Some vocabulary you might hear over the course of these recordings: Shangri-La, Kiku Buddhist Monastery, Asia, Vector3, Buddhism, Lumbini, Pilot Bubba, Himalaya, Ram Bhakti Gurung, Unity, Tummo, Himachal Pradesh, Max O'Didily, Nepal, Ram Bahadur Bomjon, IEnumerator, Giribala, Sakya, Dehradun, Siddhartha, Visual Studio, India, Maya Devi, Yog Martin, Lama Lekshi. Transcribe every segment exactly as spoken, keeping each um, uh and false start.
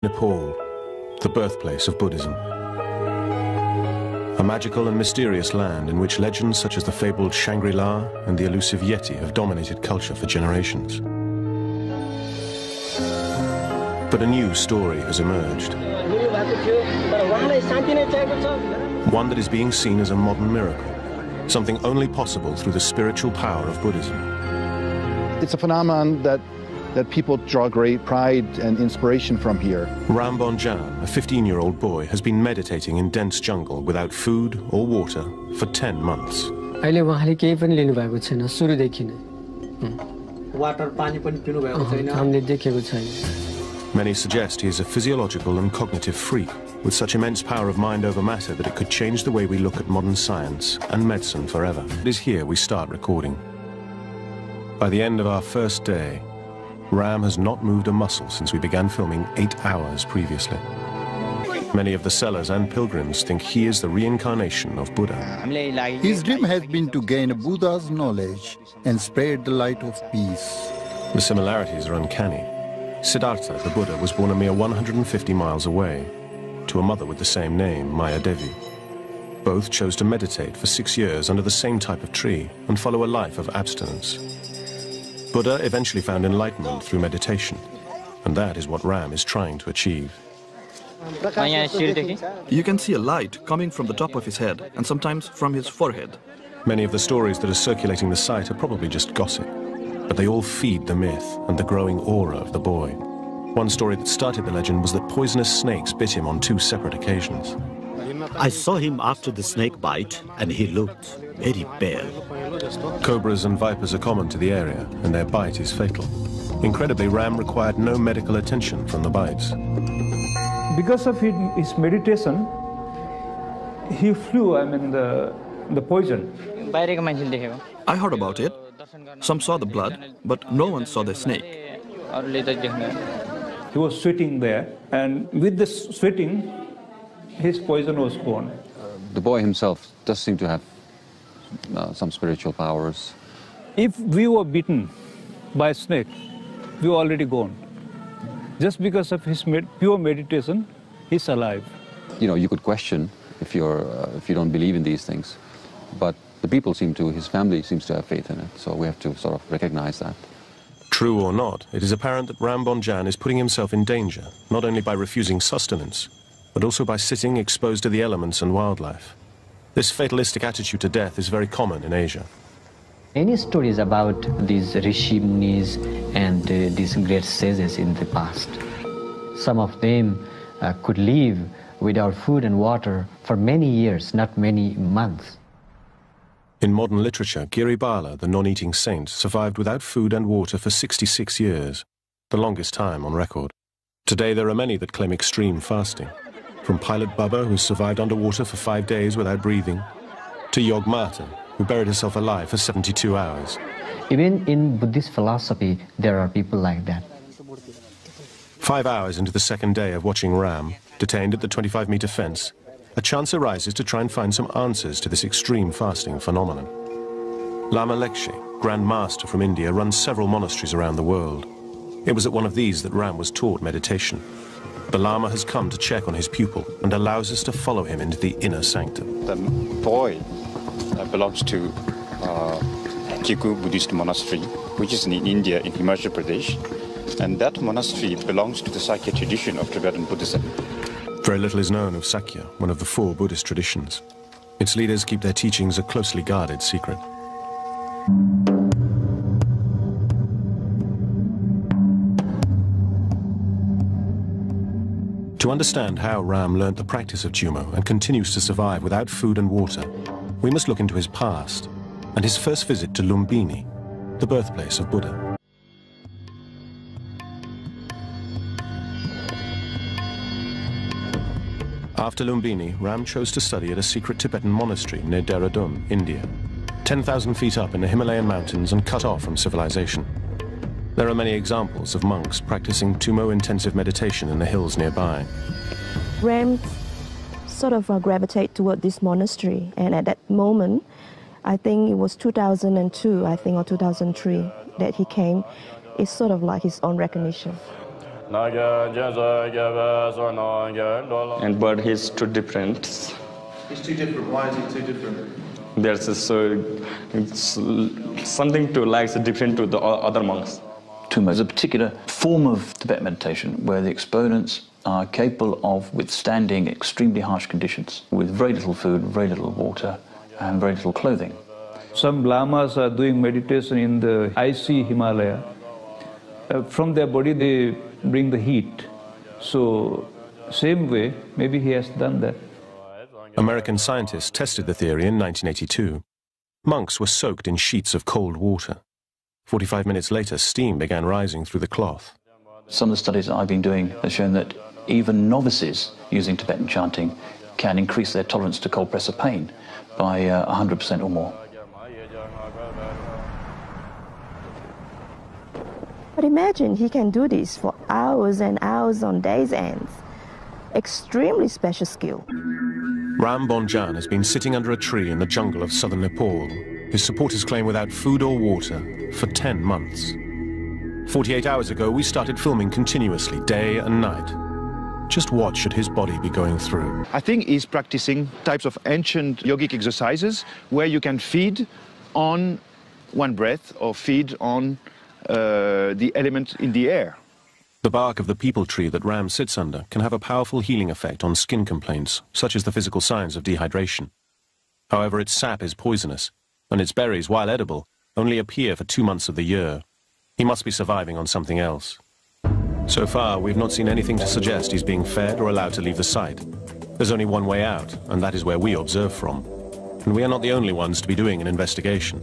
Nepal, the birthplace of Buddhism. A magical and mysterious land in which legends such as the fabled Shangri-La and the elusive Yeti have dominated culture for generations. But a new story has emerged. One that is being seen as a modern miracle, something only possible through the spiritual power of Buddhism. It's a phenomenon that that people draw great pride and inspiration from here. Ram Bomjon, a fifteen-year-old boy, has been meditating in dense jungle without food or water for ten months. Many suggest he is a physiological and cognitive freak, with such immense power of mind over matter that it could change the way we look at modern science and medicine forever. It is here we start recording. By the end of our first day, Ram has not moved a muscle since we began filming eight hours previously. Many of the sellers and pilgrims think he is the reincarnation of Buddha. His dream has been to gain Buddha's knowledge and spread the light of peace. The similarities are uncanny. Siddhartha, the Buddha, was born a mere one hundred fifty miles away to a mother with the same name, Maya Devi. Both chose to meditate for six years under the same type of tree and follow a life of abstinence. Buddha eventually found enlightenment through meditation, and that is what Ram is trying to achieve. You can see a light coming from the top of his head and sometimes from his forehead. Many of the stories that are circulating the site are probably just gossip, but they all feed the myth and the growing aura of the boy. One story that started the legend was that poisonous snakes bit him on two separate occasions. I saw him after the snake bite, and he looked very pale. Cobras and vipers are common to the area, and their bite is fatal. Incredibly, Ram required no medical attention from the bites. Because of his meditation, he flew, I mean, the, the poison. I heard about it. Some saw the blood, but no one saw the snake. He was sweating there, and with the sweating, his poison was gone. Uh, the boy himself does seem to have uh, some spiritual powers. If we were beaten by a snake, we were already gone. Just because of his med pure meditation, he's alive. You know, you could question if you're uh, if you don't believe in these things, but the people seem to, his family seems to have faith in it. So we have to sort of recognize that. True or not, it is apparent that Ram Bomjon is putting himself in danger, not only by refusing sustenance, but also by sitting exposed to the elements and wildlife. This fatalistic attitude to death is very common in Asia. Any stories about these rishi munis and uh, these great sages in the past? Some of them uh, could live without food and water for many years, not many months. In modern literature, Giribala, the non-eating saint, survived without food and water for sixty-six years, the longest time on record. Today there are many that claim extreme fasting. From Pilot Bubba, who survived underwater for five days without breathing, to Yog Martin, who buried herself alive for seventy-two hours. Even in Buddhist philosophy, there are people like that. Five hours into the second day of watching Ram, detained at the twenty-five meter fence, a chance arises to try and find some answers to this extreme fasting phenomenon. Lama Lekshi, Grand Master from India, runs several monasteries around the world. It was at one of these that Ram was taught meditation. The Lama has come to check on his pupil and allows us to follow him into the inner sanctum. The boy belongs to uh, Kiku Buddhist Monastery, which is in India, in Himachal Pradesh. And that monastery belongs to the Sakya tradition of Tibetan Buddhism. Very little is known of Sakya, one of the four Buddhist traditions. Its leaders keep their teachings a closely guarded secret. To understand how Ram learnt the practice of Tummo and continues to survive without food and water, we must look into his past and his first visit to Lumbini, the birthplace of Buddha. After Lumbini, Ram chose to study at a secret Tibetan monastery near Dehradun, India, ten thousand feet up in the Himalayan mountains and cut off from civilization. There are many examples of monks practicing Tummo intensive meditation in the hills nearby. Ram sort of uh, gravitated toward this monastery, and at that moment, I think it was two thousand two, I think, or two thousand three, that he came. It's sort of like his own recognition. And but he's two different. He's two different. Why is he two different? There's a, so it's something to like so different to the other monks. Tummo is a particular form of Tibetan meditation where the exponents are capable of withstanding extremely harsh conditions with very little food, very little water, and very little clothing. Some lamas are doing meditation in the icy Himalaya. Uh, from their body they bring the heat. So, same way, maybe he has done that. American scientists tested the theory in nineteen eighty-two. Monks were soaked in sheets of cold water. forty-five minutes later, steam began rising through the cloth. Some of the studies that I've been doing have shown that even novices using Tibetan chanting can increase their tolerance to cold pressor pain by uh, one hundred percent or more. But imagine he can do this for hours and hours on days' ends. Extremely special skill. Ram Bomjon has been sitting under a tree in the jungle of southern Nepal, his supporters claim without food or water, for ten months. forty-eight hours ago, we started filming continuously, day and night. Just what should his body be going through? I think he's practicing types of ancient yogic exercises where you can feed on one breath or feed on uh, the element in the air. The bark of the people tree that Ram sits under can have a powerful healing effect on skin complaints, such as the physical signs of dehydration. However, its sap is poisonous, and its berries, while edible, only appear for two months of the year. He must be surviving on something else. So far, we've not seen anything to suggest he's being fed or allowed to leave the site. There's only one way out, and that is where we observe from. And we are not the only ones to be doing an investigation.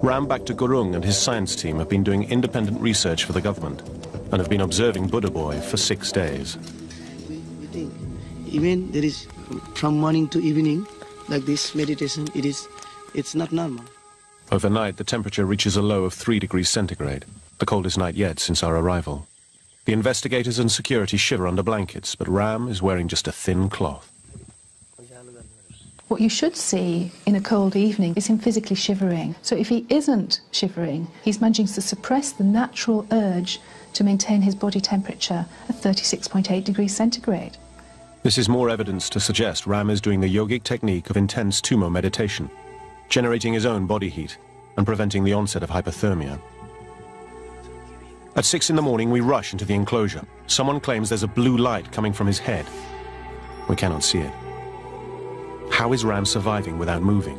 Ram Bhakti Gurung and his science team have been doing independent research for the government, and have been observing Buddha boy for six days. Even there is, from morning to evening, like this meditation, it is, it's not normal. Overnight, the temperature reaches a low of three degrees centigrade, the coldest night yet since our arrival. The investigators and security shiver under blankets, but Ram is wearing just a thin cloth. What you should see in a cold evening is him physically shivering. So if he isn't shivering, he's managing to suppress the natural urge to maintain his body temperature at thirty-six point eight degrees centigrade. This is more evidence to suggest Ram is doing the yogic technique of intense Tummo meditation, generating his own body heat and preventing the onset of hypothermia. At six in the morning, we rush into the enclosure. Someone claims there's a blue light coming from his head. We cannot see it. How is Ram surviving without moving?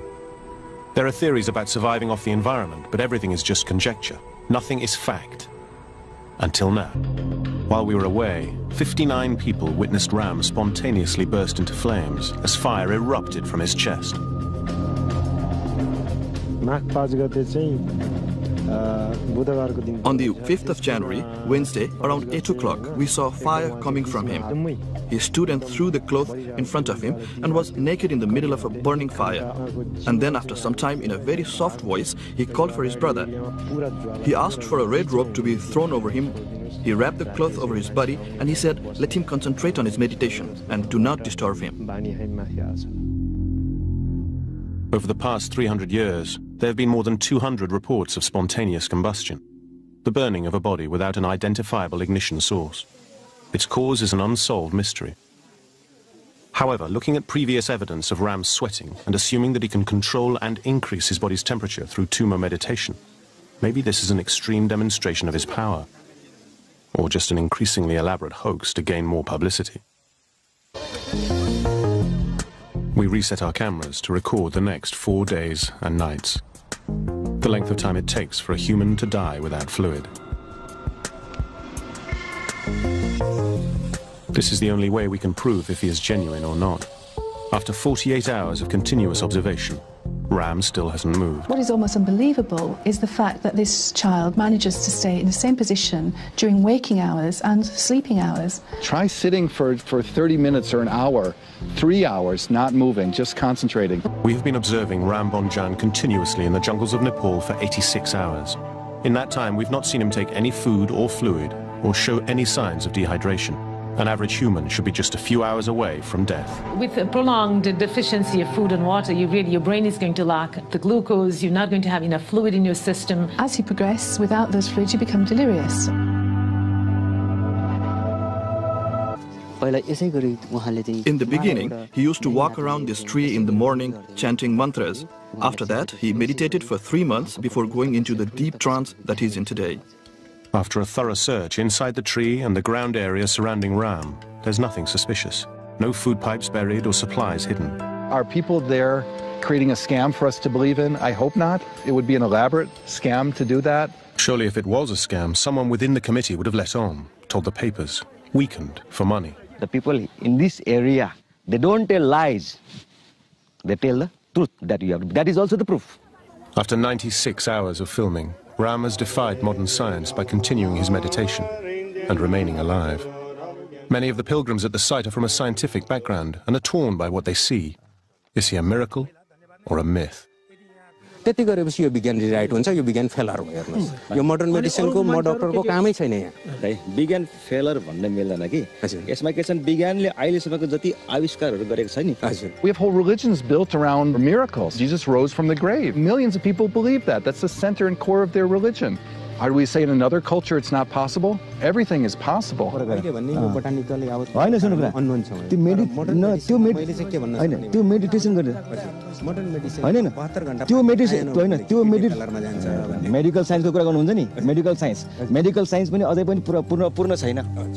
There are theories about surviving off the environment, but everything is just conjecture. Nothing is fact. Until now. While we were away, fifty-nine people witnessed Ram spontaneously burst into flames as fire erupted from his chest. On the fifth of January, Wednesday, around eight o'clock, we saw fire coming from him. He stood and threw the cloth in front of him and was naked in the middle of a burning fire. And then after some time, in a very soft voice, he called for his brother. He asked for a red robe to be thrown over him. He wrapped the cloth over his body and he said, "Let him concentrate on his meditation and do not disturb him." Over the past three hundred years, there have been more than two hundred reports of spontaneous combustion, the burning of a body without an identifiable ignition source. Its cause is an unsolved mystery. However, looking at previous evidence of Ram sweating and assuming that he can control and increase his body's temperature through Tummo meditation, maybe this is an extreme demonstration of his power, or just an increasingly elaborate hoax to gain more publicity. We reset our cameras to record the next four days and nights, the length of time it takes for a human to die without fluid. This is the only way we can prove if he is genuine or not. After forty-eight hours of continuous observation, Ram still hasn't moved. What is almost unbelievable is the fact that this child manages to stay in the same position during waking hours and sleeping hours. Try sitting for, for thirty minutes or an hour, three hours, not moving, just concentrating. We have been observing Ram Bomjon continuously in the jungles of Nepal for eighty-six hours. In that time, we've not seen him take any food or fluid or show any signs of dehydration. An average human should be just a few hours away from death. With a prolonged deficiency of food and water, you really, your brain is going to lack the glucose, you're not going to have enough fluid in your system. As you progress, without those fluids, you become delirious. In the beginning, he used to walk around this tree in the morning, chanting mantras. After that, he meditated for three months before going into the deep trance that he's in today. After a thorough search inside the tree and the ground area surrounding Ram, there's nothing suspicious. No food pipes buried or supplies hidden. Are people there creating a scam for us to believe in? I hope not. It would be an elaborate scam to do that. Surely if it was a scam, someone within the committee would have let on, told the papers, weakened for money. The people in this area, they don't tell lies. They tell the truth that you have. That is also the proof. After ninety-six hours of filming, Ram has defied modern science by continuing his meditation and remaining alive. Many of the pilgrims at the site are from a scientific background and are torn by what they see. Is he a miracle or a myth? You begin rewrite once, you begin failure. Your modern medicine ko mod doctor ko kaamai chaina yaha. Began failure bhanne mildaina ki. Yesma ke chan biganle aile samma ko jati aavishkarharu gareko cha ni. We have whole religions built around miracles. Jesus rose from the grave. Millions of people believe that. That's the center and core of their religion. How do we say in another culture it's not possible? Everything is possible. Medical science. Medical science. Medical science.